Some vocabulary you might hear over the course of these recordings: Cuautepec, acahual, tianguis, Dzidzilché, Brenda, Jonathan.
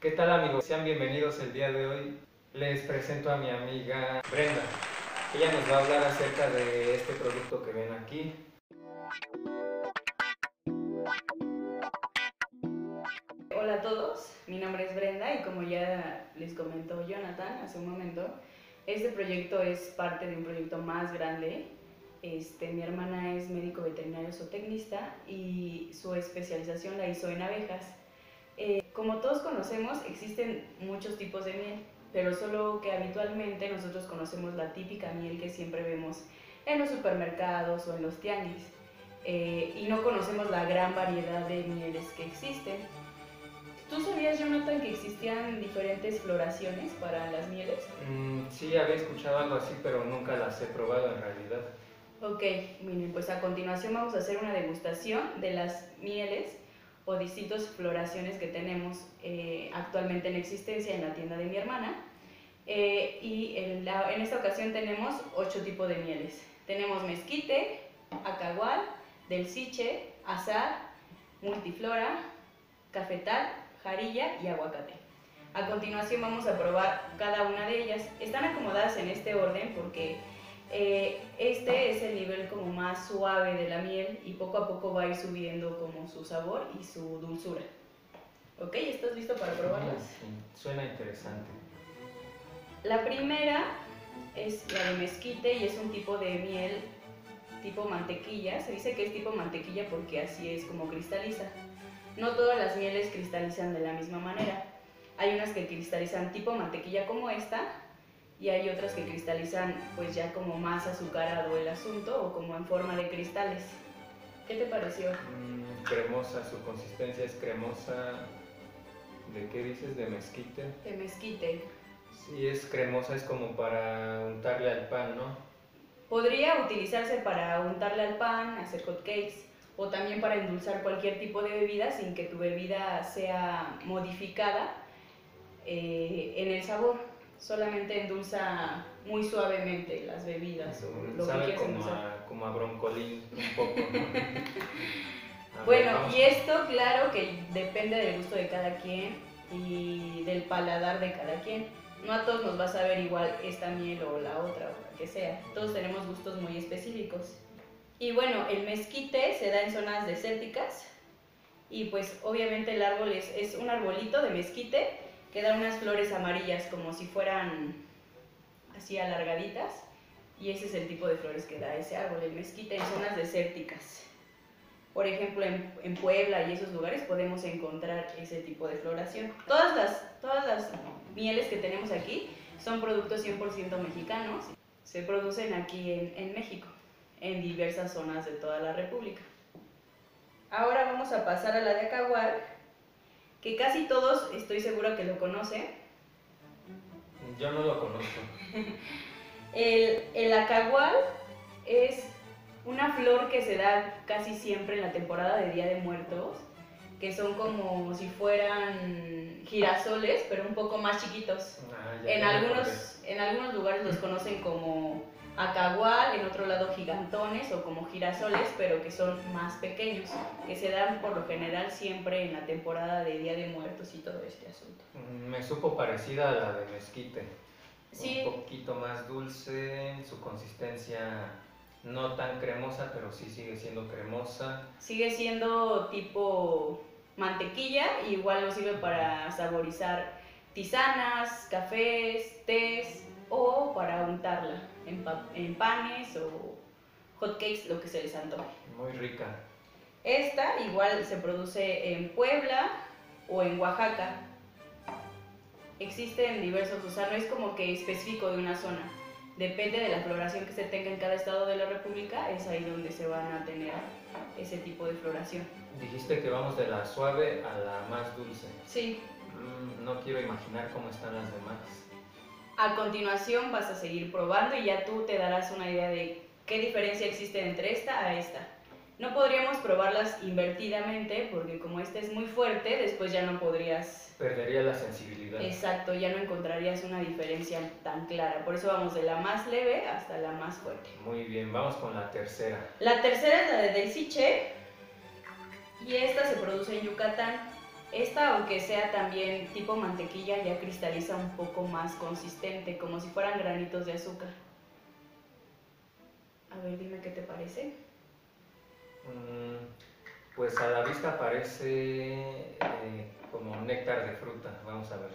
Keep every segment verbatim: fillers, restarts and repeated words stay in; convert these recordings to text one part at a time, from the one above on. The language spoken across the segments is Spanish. ¿Qué tal, amigos? Sean bienvenidos el día de hoy. Les presento a mi amiga Brenda. Ella nos va a hablar acerca de este producto que ven aquí. Hola a todos, mi nombre es Brenda y como ya les comentó Jonathan hace un momento, este proyecto es parte de un proyecto más grande. Este, mi hermana es médico veterinario zootecnista y su especialización la hizo en abejas. Eh, como todos conocemos, existen muchos tipos de miel, pero solo que habitualmente nosotros conocemos la típica miel que siempre vemos en los supermercados o en los tianguis, eh, y no conocemos la gran variedad de mieles que existen. ¿Tú sabías, Jonathan, que existían diferentes floraciones para las mieles? Mm, sí, había escuchado algo así, pero nunca las he probado en realidad. Ok, miren, pues a continuación vamos a hacer una degustación de las mieles o distintos floraciones que tenemos eh, actualmente en existencia en la tienda de mi hermana. Eh, y en, la, en esta ocasión tenemos ocho tipos de mieles. Tenemos mezquite, acahual, delziche, azar, multiflora, cafetal, jarilla y aguacate. A continuación vamos a probar cada una de ellas. Están acomodadas en este orden porque eh, este es el nivel como más suave de la miel y poco a poco va a ir subiendo como su sabor y su dulzura. Ok, ¿estás listo para probarlas? Sí, suena interesante. La primera es la de mezquite y es un tipo de miel tipo mantequilla. Se dice que es tipo mantequilla porque así es como cristaliza. No todas las mieles cristalizan de la misma manera. Hay unas que cristalizan tipo mantequilla como esta y hay otras que cristalizan pues ya como más azucarado el asunto o como en forma de cristales. ¿Qué te pareció? Mm, cremosa, su consistencia es cremosa. ¿De qué dices? ¿De mezquite? De mezquite. Sí, es cremosa, es como para untarle al pan, ¿no? Podría utilizarse para untarle al pan, hacer hot cakes, o también para endulzar cualquier tipo de bebida sin que tu bebida sea modificada eh, en el sabor. Solamente endulza muy suavemente las bebidas o lo sabe que quieras endulzar. Como a broncolín un poco, ¿no? Bueno, ver, y esto claro que depende del gusto de cada quien y del paladar de cada quien. No a todos nos va a saber igual esta miel o la otra o la que sea. Todos tenemos gustos muy específicos. Y bueno, el mezquite se da en zonas desérticas y pues obviamente el árbol es, es un arbolito de mezquite que da unas flores amarillas como si fueran así alargaditas y ese es el tipo de flores que da ese árbol, el mezquite en zonas desérticas. Por ejemplo, en, en Puebla y esos lugares podemos encontrar ese tipo de floración. Todas las, todas las mieles que tenemos aquí son productos cien por ciento mexicanos, se producen aquí en, en México, en diversas zonas de toda la República. Ahora vamos a pasar a la de acahual, que casi todos estoy segura que lo conocen. Yo no lo conozco. El, el acahual es una flor que se da casi siempre en la temporada de Día de Muertos, que son como si fueran girasoles, pero un poco más chiquitos. Ah, en, algunos, en algunos lugares los conocen como acahual, en otro lado gigantones o como girasoles, pero que son más pequeños, que se dan por lo general siempre en la temporada de Día de Muertos y todo este asunto. Me supo parecida a la de mezquite, sí. Un poquito más dulce, su consistencia no tan cremosa, pero sí sigue siendo cremosa. Sigue siendo tipo mantequilla, igual nos sirve para saborizar tisanas, cafés, tés o para untarla en panes o hotcakes, lo que se les antoje. Muy rica. Esta igual se produce en Puebla o en Oaxaca. Existen diversos, o sea, no es como que específico de una zona. Depende de la floración que se tenga en cada estado de la República, es ahí donde se van a tener ese tipo de floración. Dijiste que vamos de la suave a la más dulce. Sí. Mm, no quiero imaginar cómo están las demás. A continuación vas a seguir probando y ya tú te darás una idea de qué diferencia existe entre esta a esta. No podríamos probarlas invertidamente porque como esta es muy fuerte, después ya no podrías... Perdería la sensibilidad. Exacto, ya no encontrarías una diferencia tan clara. Por eso vamos de la más leve hasta la más fuerte. Muy bien, vamos con la tercera. La tercera es la de Dzidzilché y esta se produce en Yucatán. Esta, aunque sea también tipo mantequilla, ya cristaliza un poco más consistente, como si fueran granitos de azúcar. A ver, dime qué te parece. Mm, pues a la vista parece eh, como un néctar de fruta, vamos a ver.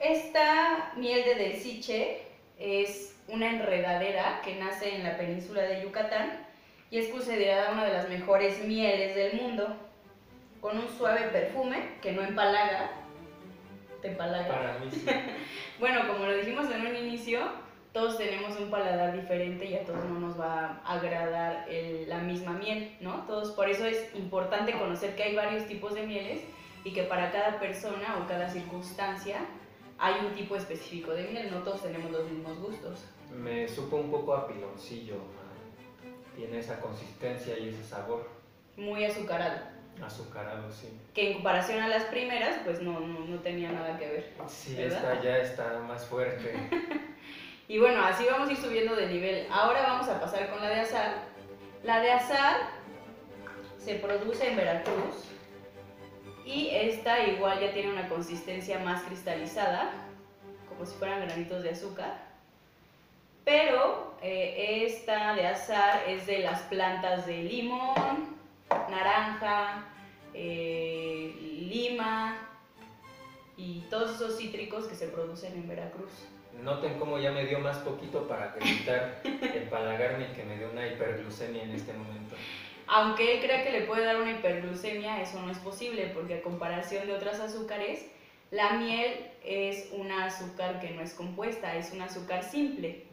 Esta miel de Dzidzilché es una enredadera que nace en la península de Yucatán y es considerada una de las mejores mieles del mundo, con un suave perfume que no empalaga. ¿Te empalaga? Para mí sí. Bueno, como lo dijimos en un inicio, todos tenemos un paladar diferente y a todos no nos va a agradar el, la misma miel, ¿no? Todos, por eso es importante conocer que hay varios tipos de mieles y que para cada persona o cada circunstancia hay un tipo específico de miel, no todos tenemos los mismos gustos. Me supo un poco a piloncillo, ¿no? Tiene esa consistencia y ese sabor. Muy azucarado. Azucarado, sí. Que en comparación a las primeras, pues no, no, no tenía nada que ver. Sí, ¿verdad? Esta ya está más fuerte. Y bueno, así vamos a ir subiendo de nivel. Ahora vamos a pasar con la de azar. La de azar se produce en Veracruz. Y esta igual ya tiene una consistencia más cristalizada, como si fueran granitos de azúcar. Pero eh, esta de azar es de las plantas de limón, naranja, eh, lima y todos esos cítricos que se producen en Veracruz. Noten cómo ya me dio más poquito para evitar empalagarme y que me dé una hiperglucemia en este momento. Aunque él crea que le puede dar una hiperglucemia, eso no es posible porque a comparación de otras azúcares, la miel es un azúcar que no es compuesta, es un azúcar simple.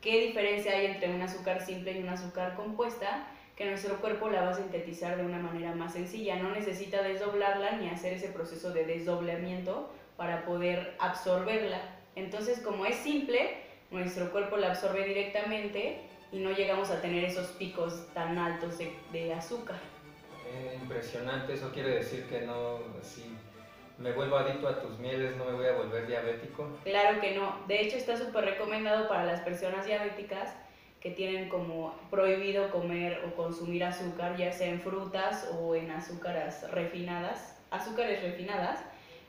¿Qué diferencia hay entre un azúcar simple y un azúcar compuesta? Que nuestro cuerpo la va a sintetizar de una manera más sencilla, no necesita desdoblarla ni hacer ese proceso de desdoblamiento para poder absorberla. Entonces, como es simple, nuestro cuerpo la absorbe directamente y no llegamos a tener esos picos tan altos de, de azúcar. Eh, impresionante, eso quiere decir que no, si me vuelvo adicto a tus mieles, ¿no me voy a volver diabético? Claro que no, de hecho está súper recomendado para las personas diabéticas que tienen como prohibido comer o consumir azúcar, ya sea en frutas o en azúcares refinadas, azúcares refinadas,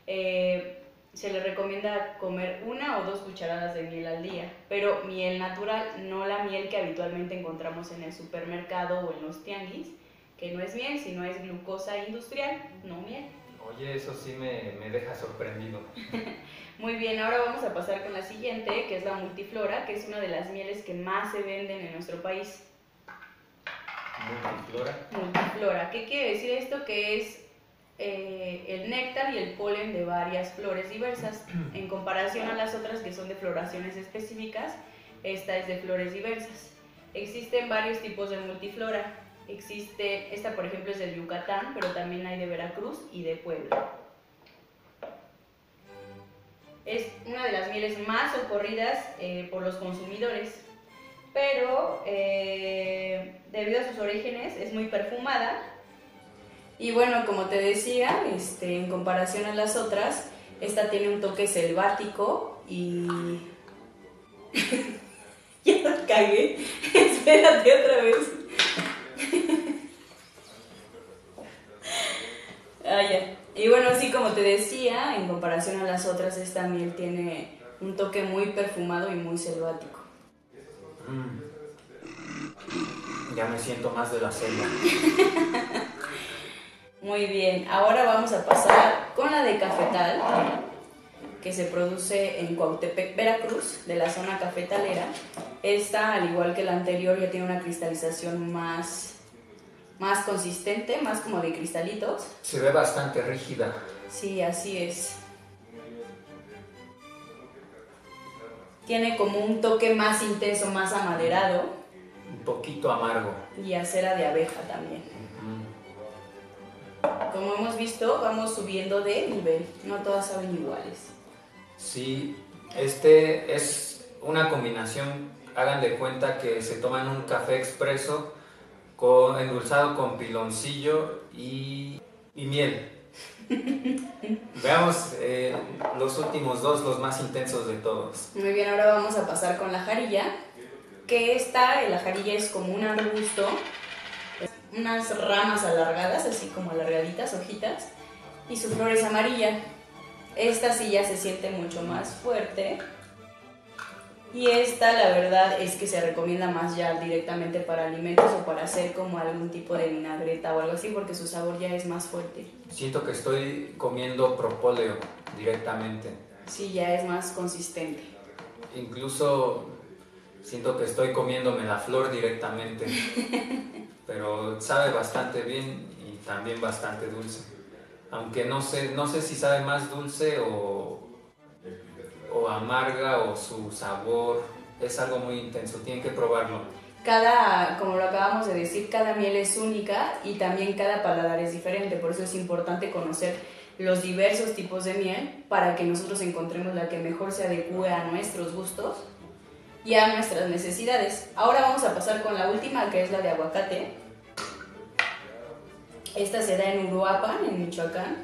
eh, se les recomienda comer una o dos cucharadas de miel al día, pero miel natural, no la miel que habitualmente encontramos en el supermercado o en los tianguis, que no es miel, sino es glucosa industrial, no miel. Oye, eso sí me, me deja sorprendido. Muy bien, ahora vamos a pasar con la siguiente, que es la multiflora, que es una de las mieles que más se venden en nuestro país. ¿Multiflora? Multiflora. ¿Qué quiere decir esto? Que es eh, el néctar y el polen de varias flores diversas. En comparación a las otras que son de floraciones específicas, esta es de flores diversas. Existen varios tipos de multiflora. Existe, esta por ejemplo es de Yucatán, pero también hay de Veracruz y de Puebla. Es una de las mieles más socorridas eh, por los consumidores, pero eh, debido a sus orígenes es muy perfumada. Y bueno, como te decía, este, en comparación a las otras, esta tiene un toque selvático y... Ya la cagué, espérate otra vez. Ah, ya. Y bueno, sí, como te decía, en comparación a las otras, esta miel tiene un toque muy perfumado y muy selvático. Mm. Ya me siento más de la selva. Muy bien, ahora vamos a pasar con la de cafetal, que se produce en Cuautepec, Veracruz, de la zona cafetalera. Esta, al igual que la anterior, ya tiene una cristalización más... más consistente, más como de cristalitos. Se ve bastante rígida. Sí, así es. Tiene como un toque más intenso, más amaderado. Un poquito amargo. Y a cera de abeja también. Uh-huh. Como hemos visto, vamos subiendo de nivel. No todas saben iguales. Sí, este es una combinación. Hagan de cuenta que se toman un café expreso Con, endulzado con piloncillo y, y miel. Veamos eh, los últimos dos, los más intensos de todos. Muy bien, ahora vamos a pasar con la jarilla, que esta, la jarilla es como un arbusto, unas ramas alargadas, así como alargaditas, hojitas, y su flor es amarilla. Esta silla se siente mucho más fuerte y esta la verdad es que se recomienda más ya directamente para alimentos o para hacer como algún tipo de vinagreta o algo así porque su sabor ya es más fuerte. Siento que estoy comiendo propóleo directamente. Sí, ya es más consistente. Incluso siento que estoy comiéndome la flor directamente, pero sabe bastante bien y también bastante dulce. Aunque no sé, no sé si sabe más dulce o, o amarga o su sabor, es algo muy intenso, tienen que probarlo. Cada, como lo acabamos de decir, cada miel es única y también cada paladar es diferente, por eso es importante conocer los diversos tipos de miel para que nosotros encontremos la que mejor se adecue a nuestros gustos y a nuestras necesidades. Ahora vamos a pasar con la última, que es la de aguacate. Esta se da en Uruapan, en Michoacán.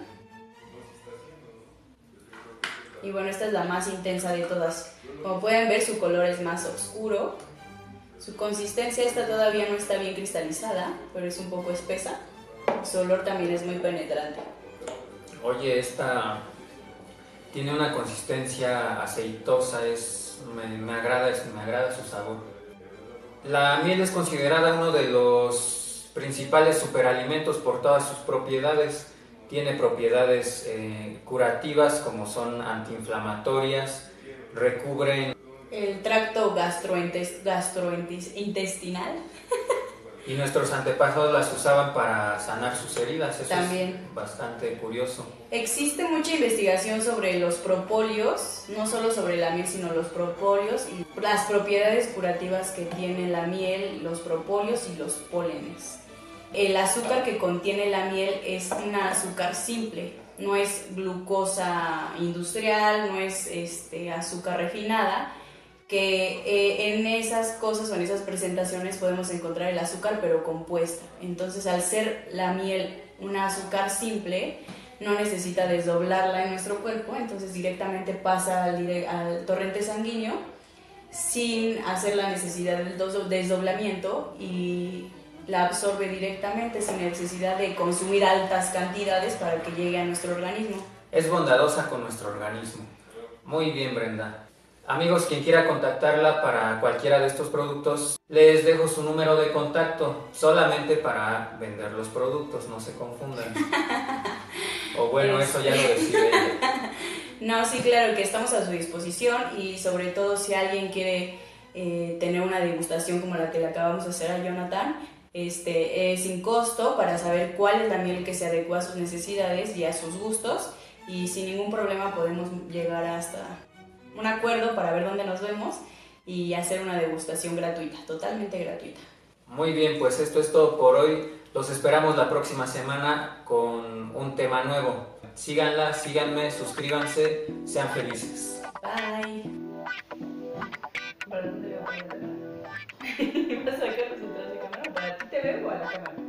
Y bueno, esta es la más intensa de todas. Como pueden ver, su color es más oscuro. Su consistencia esta todavía no está bien cristalizada, pero es un poco espesa. Su olor también es muy penetrante. Oye, esta tiene una consistencia aceitosa, es, me, me, agrada, me agrada su sabor. La miel es considerada uno de los principales superalimentos por todas sus propiedades. Tiene propiedades eh, curativas como son antiinflamatorias, recubren el tracto gastrointest- gastrointestinal. Y nuestros antepasados las usaban para sanar sus heridas, eso también es bastante curioso. Existe mucha investigación sobre los propóleos, no solo sobre la miel, sino los propóleos y las propiedades curativas que tiene la miel, los propóleos y los pólenes. El azúcar que contiene la miel es un azúcar simple, no es glucosa industrial, no es este, azúcar refinada, que eh, en esas cosas o en esas presentaciones podemos encontrar el azúcar pero compuesta. Entonces, al ser la miel un azúcar simple, no necesita desdoblarla en nuestro cuerpo, entonces directamente pasa al, dire al torrente sanguíneo sin hacer la necesidad del desdoblamiento y la absorbe directamente sin necesidad de consumir altas cantidades para que llegue a nuestro organismo. Es bondadosa con nuestro organismo. Muy bien, Brenda. Amigos, quien quiera contactarla para cualquiera de estos productos, les dejo su número de contacto, solamente para vender los productos, no se confundan. O bueno, eso ya lo decide ella. No, sí, claro que estamos a su disposición y sobre todo si alguien quiere eh, tener una degustación como la que le acabamos de hacer a Jonathan, este, eh, sin costo, para saber cuál es la miel que se adecua a sus necesidades y a sus gustos, y sin ningún problema podemos llegar hasta un acuerdo para ver dónde nos vemos y hacer una degustación gratuita, totalmente gratuita. Muy bien, pues esto es todo por hoy. Los esperamos la próxima semana con un tema nuevo. Síganla, síganme, suscríbanse, sean felices. Bye. ¿Para dónde le voy a poner? ¿Vas a sacar los detrás de cámara? ¿Para ti te veo o a la cámara?